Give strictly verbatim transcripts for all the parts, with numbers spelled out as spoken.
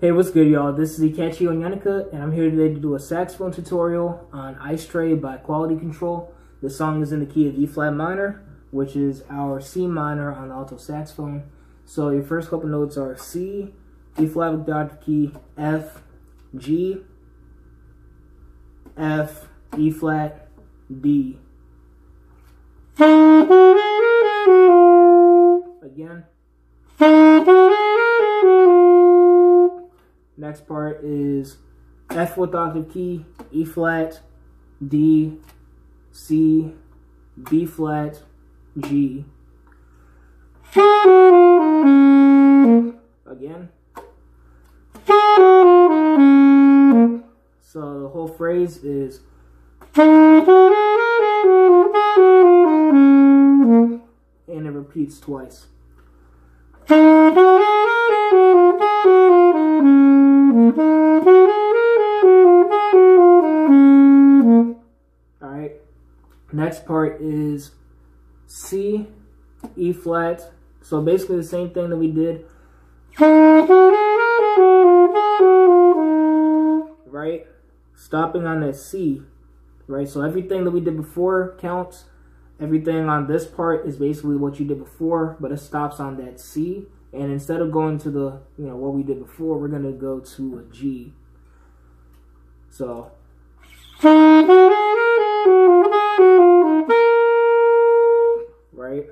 Hey, what's good, y'all? This is Ikechi Onyenaka, and I'm here today to do a saxophone tutorial on Ice Tray by Quality Control. The song is in the key of E flat minor, which is our C minor on the alto saxophone. So your first couple notes are C, E flat with the octave key, F, G, F, E flat, D. Again. Next part is F with octave key, E flat, D, C, B flat, G. Again. So the whole phrase is and it repeats twice. Next part is C, E flat. So basically the same thing that we did. Right? Stopping on that C. Right? So everything that we did before counts. Everything on this part is basically what you did before, but it stops on that C. And instead of going to the, you know, what we did before, we're going to go to a G. So. Right?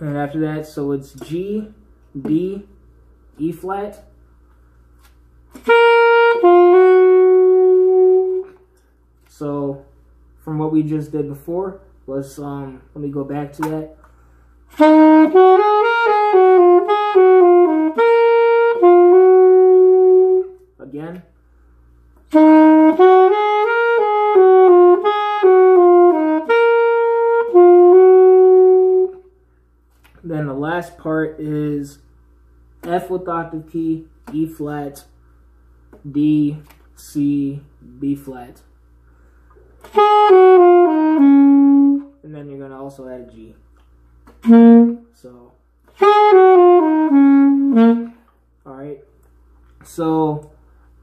And after that, so it's G, B, E flat. So from what we just did before, let's um let me go back to that. Again. Then the last part is F with octave key, E flat, D, C, B flat. And then you're going to also add a G. So, alright. So,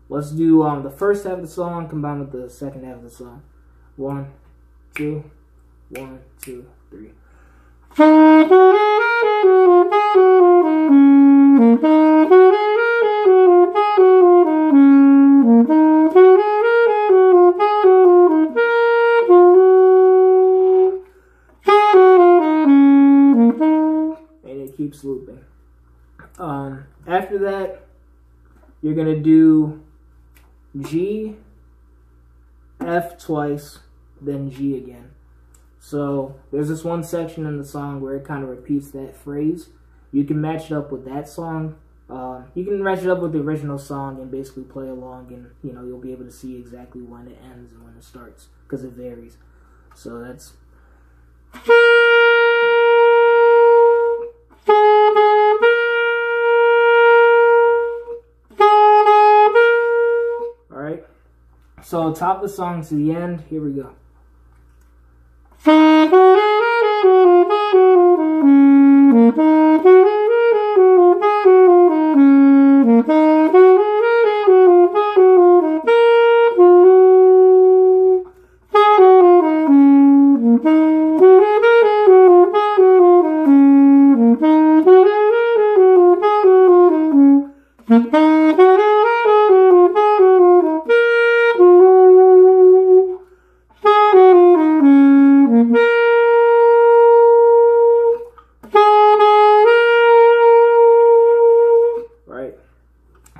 let's do um, the first half of the song combined with the second half of the song. One, two, one, two, three. Keeps looping. Um, after that, you're going to do G, F twice, then G again. So there's this one section in the song where it kind of repeats that phrase. You can match it up with that song. Uh, you can match it up with the original song and basically play along, and you know, you'll be able to see exactly when it ends and when it starts because it varies. So that's... So top the song to the end, here we go.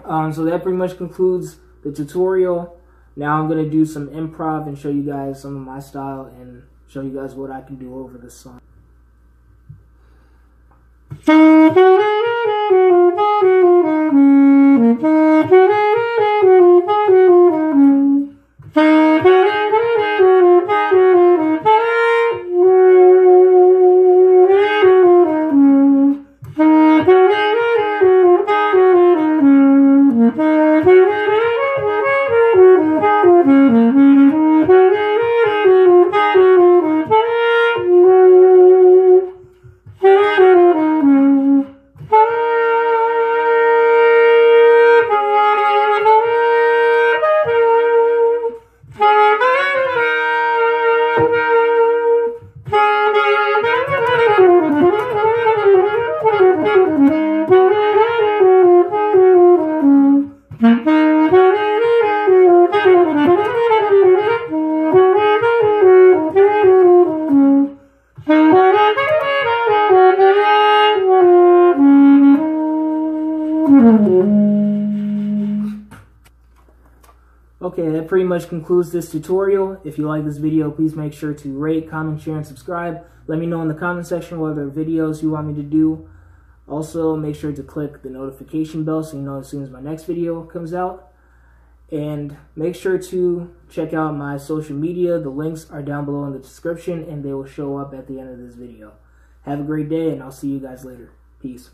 Um, so that pretty much concludes the tutorial. Now I'm going to do some improv and show you guys some of my style and show you guys what I can do over this song. Okay, that pretty much concludes this tutorial. If you like this video, please make sure to rate, comment, share, and subscribe. Let me know in the comment section what other videos you want me to do. Also, make sure to click the notification bell so you know as soon as my next video comes out. And make sure to check out my social media. The links are down below in the description, and they will show up at the end of this video. Have a great day, and I'll see you guys later. Peace.